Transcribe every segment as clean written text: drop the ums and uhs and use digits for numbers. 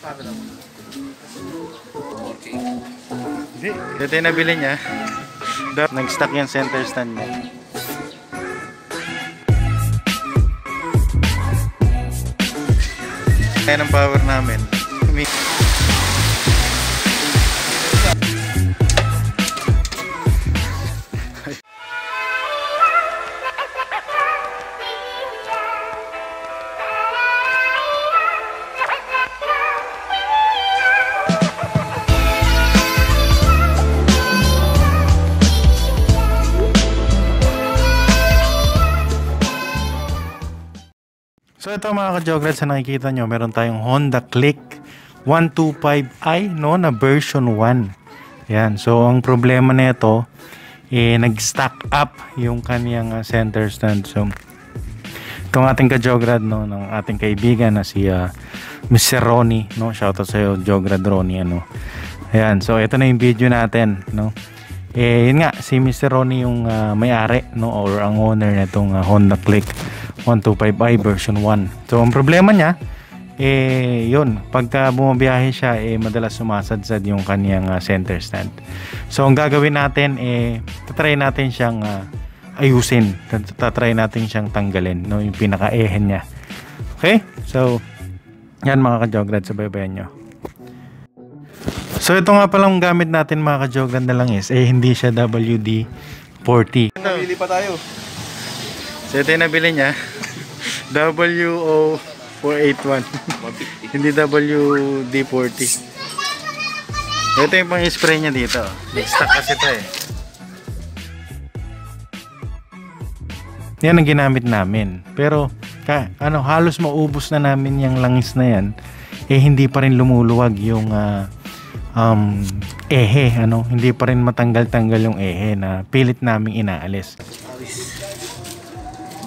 packet ako. Okay. Ito yung nabili niya. Nag-stack yung center stand niya. Ayan ang power namin. So ito mga ka-Jograts, na nakikita nyo, meron tayong Honda Click 125i no, na version 1. Yan. So ang problema na ito, nag-stack up yung kaniyang center stand. So itong ating ka-Jograd, no, ng ating kaibigan na si Mr. Ronnie, no, shoutout sa'yo Jograd Ronnie, ano. Ayan, so ito na yung video natin, no. Yun nga, si Mr. Ronnie yung may-ari, no, or ang owner na itong Honda Click 125i version 1. So ang problema niya, yun, pagka bumabiyahe siya, madalas sumasadsad yung kaniyang center stand. So ang gagawin natin, tatry natin siyang ayusin, tatry natin siyang tanggalin, no, yung pinaka-ehen niya. Okay? So yan mga ka-Jograd, sabaybayan nyo. So ito nga palang gamit natin mga ka-Jograd na lang is, hindi siya WD 40. Nabili pa tayo. So ito yung nabili niya, WO481, hindi WD 40. Ito yung pang spray niya dito, nag-stack kasi ito eh. Yan ang ginamit namin, pero ano, halos maubos na namin yung langis na yan, hindi pa rin lumuluwag yung ehe, ano, hindi pa rin matanggal-tanggal yung ehe na pilit naming inaalis.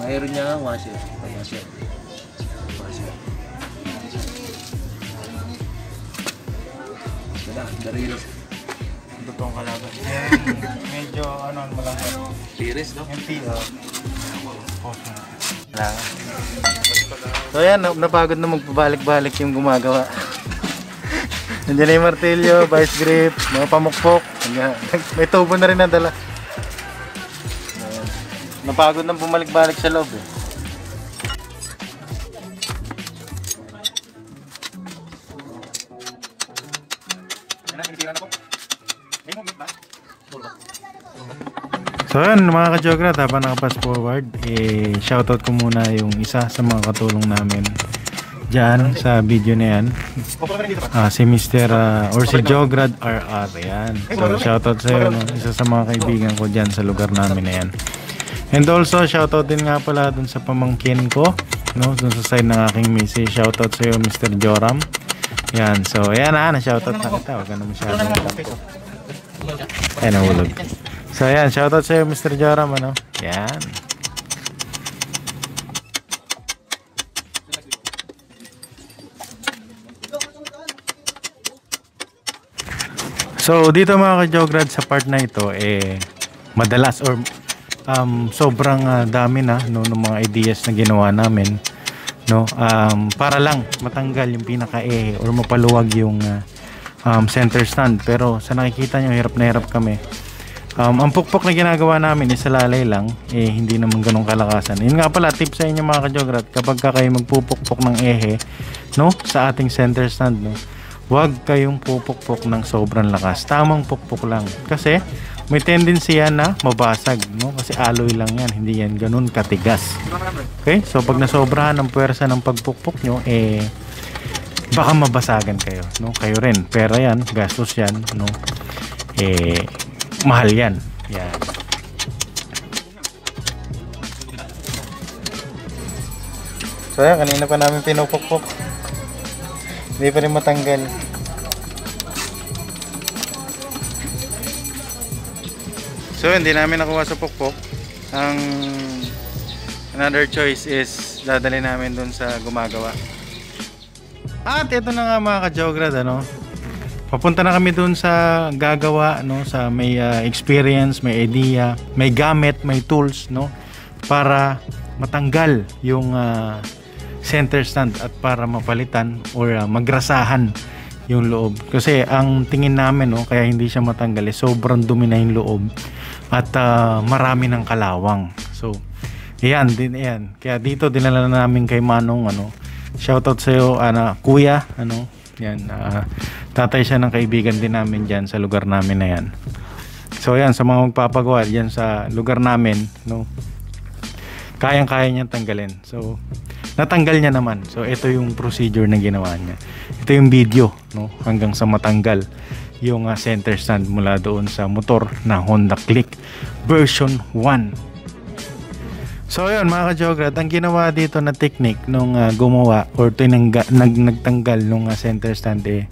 Mayroon niya nga washer. Dala, darilo. Ang totoong kalaban. Medyo ano, malangkot. Tiris, no? Empty. So yan, napagod na magpabalik-balik yung gumagawa. Nandiyan na yung martilyo, vice grip, mga pamukpok. May tubo na rin ang dala. Napagod nang bumalik-balik sa loob eh. So yun mga ka-Jograd, habang nakapass forward, shoutout ko muna yung isa sa mga katulong namin dyan sa video na yan, si Mr. Or si Jograd RR yan. So shoutout sa'yo, no? Isa sa mga kaibigan ko dyan sa lugar namin na yan. And also, shoutout din nga pala dun sa pamangkin ko, no, dun sa side ng aking misi. Shoutout sa'yo, Mr. Joram. Yan, so, ayan na, na-shoutout na kita. Huwag ka na masyadong tapos. Ayan, nahulog. So, ayan, shoutout sa'yo, Mr. Joram, ano. Yan. So, dito mga ka-Jograd, sa part na ito, madalas or sobrang dami na no, ng mga ideas na ginawa namin no, para lang matanggal yung pinaka-ehe or mapaluwag yung center stand. Pero sa nakikita nyo, hirap na hirap kami. Ang pukpok na ginagawa namin is sa lalay lang, hindi naman ganong kalakasan. Yun nga pala, tip sa inyo mga ka-Jograd, kapag ka kayo magpupukpok ng ehe no, sa ating center stand no, huwag kayong pupukpok ng sobrang lakas, tamang pukpok lang, kasi may tendency yan na mabasag no? Kasi alloy lang yan, hindi yan ganun katigas. Okay, so pag nasobrahan ang puwersa ng pagpukpok nyo, baka mabasagan kayo no? Kayo rin, pera yan, gastos yan no? Mahal yan, yan. So yan, kanina pa namin pinupukpok, hindi pa rin matanggal. So hindi namin nakuha sa pukpok. Ang another choice is dadali namin dun sa gumagawa. At ito na nga mga ka-Jograd, ano? Papunta na kami dun sa gagawa no, sa may experience, may idea, may gamit, may tools no, para matanggal yung center stand at para mapalitan or magrasahan yung loob. Kasi ang tingin namin, no, kaya hindi siya matanggal, eh, sobrang dumi na yung loob at marami ng kalawang. So ayan din, ayan. Kaya dito dinala namin kay Manong, ano, shoutout sa iyo, kuya, ano, yan, tatay siya ng kaibigan din namin diyan sa lugar namin na yan. So ayan, sa mga magpapagawa diyan sa lugar namin, no, kayang-kaya niya tanggalin. So natanggal niya naman. So ito yung procedure na ginawa niya. Ito yung video, no, hanggang sa matanggal yung center stand mula doon sa motor na Honda Click version 1. So ayun mga ka-Jograd, ang ginawa dito na technique nung gumawa or nagtanggal nung center stand, eh,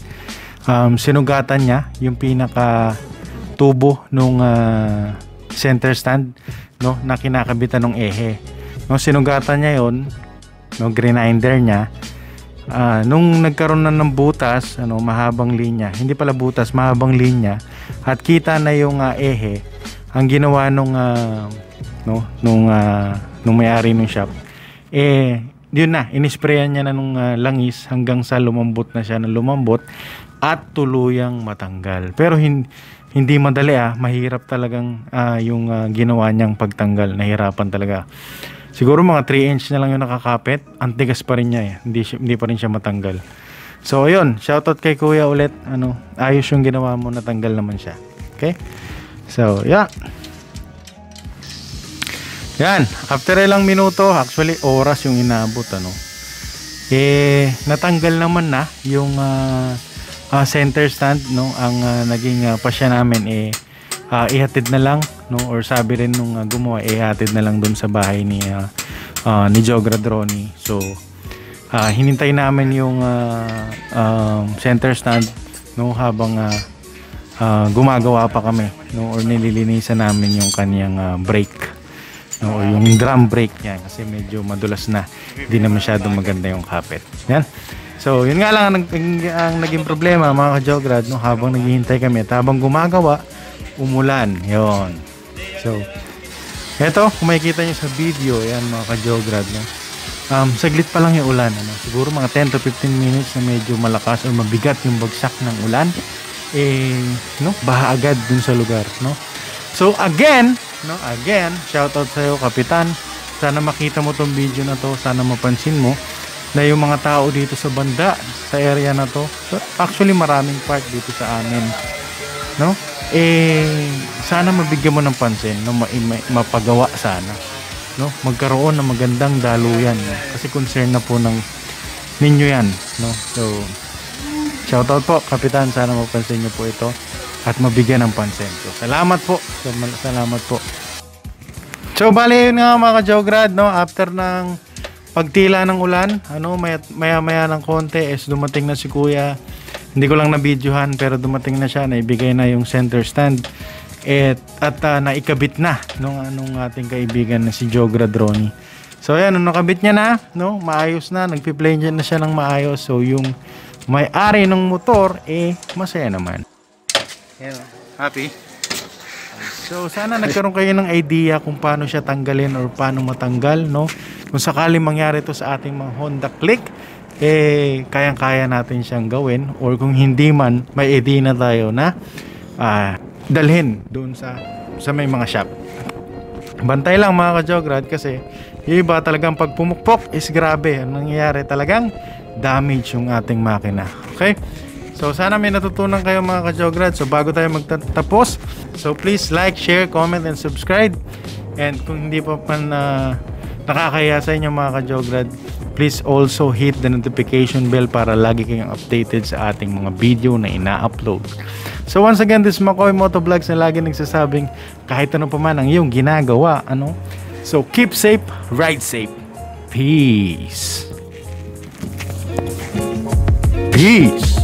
sinugatan niya yung pinaka tubo nung center stand, no, na kinakabitan ng ehe. No, sinugatan niya yon, no, grinder niya. Nung nagkaroon na ng butas, ano, mahabang linya. Hindi pala butas, mahabang linya. At kita na yung ehe. Ang ginawa nung nung may-ari ng shop, eh, yun na, inisprayan niya na nung langis hanggang sa lumambot na siya ng lumambot at tuluyang matanggal. Pero hindi madali, mahirap talagang yung ginawa niyang pagtanggal. Nahirapan talaga. Siguro mga 3 inch na lang yung nakakapit. Ang tigas pa rin niya, eh. Hindi pa rin siya matanggal. So ayun, shoutout kay kuya ulit, ano, ayos yung ginawa mo, natanggal naman siya. Okay, so yeah. Yan, after ilang minuto, actually oras yung inaabot, ano, eh, natanggal naman na yung center stand, no. Ang naging pasya namin, eh, ihatid na lang, no, or sabi rin nung gumawa, ihatid na lang dun sa bahay ni Jograd Ronnie. So hinintay namin yung center stand, no, habang gumagawa pa kami, no, or nililinisan namin yung kaniyang brake, no, yung drum brake niya kasi medyo madulas na, hindi na masyadong maganda yung kapit. Yan. So yun nga lang ang naging problema mga ka-Jograd, no, habang naghihintay kami at habang gumagawa, umulan. Yon. So eto, kung makikita nyo sa video, yan mga ka-Jograd, no, saglit pa lang yung ulan, ano, siguro mga 10 to 15 minutes na medyo malakas o mabigat yung bagsak ng ulan, eh, no, baha agad dun sa lugar, no. So again, no, again, shoutout sa iyo, Kapitan. Sana makita mo tong video na to, sana mapansin mo na yung mga tao dito sa banda, sa area na to. So, actually maraming park dito sa amin, no? Eh, sana mabigyan mo ng pansin, no, mapagawa sana, no? Magkaroon ng magandang daluyan, no? Kasi concern na po ng ninyo yan, no? So shoutout po, Kapitan, sana mapansin niyo po ito at mabigyan ng pansin. So, salamat po. Salamat po. So bali yun nga mga ka-Jograd, no, after ng pagtila ng ulan, ano, maya-maya ng konti is dumating na si Kuya. Hindi ko lang na-videohan pero dumating na siya, naibigay na yung center stand at naikabit na nung ating kaibigan na si Jograd Ronnie. So ayan, nakabit niya na, no, maayos na, nagpi-play na siya ng maayos. So yung may-ari ng motor, eh, masaya naman. Happy. So sana nagkaroon kayo ng idea kung paano siya tanggalin or paano matanggal, no. Kung sakali mangyari to sa ating mga Honda Click, eh, kayang-kaya natin siyang gawin, or kung hindi man, may idea na tayo na dalhin doon sa may mga shop. Bantay lang mga ka-Jograd kasi yung iba talagang pag pumukpok is grabe, anong nangyayari, talagang damage yung ating makina. Okay? So sana may natutunan kayo mga ka-Jograd. So bago tayo magtatapos, so please like, share, comment, and subscribe. And kung hindi pa nakakaya sa inyo mga ka-Jograd, please also hit the notification bell para lagi kayong updated sa ating mga video na ina-upload. So once again, this Makoy Motovlogs na lagi nagsasabing kahit ano pa man ang iyong ginagawa, ano, so keep safe, ride safe. Peace. Peace.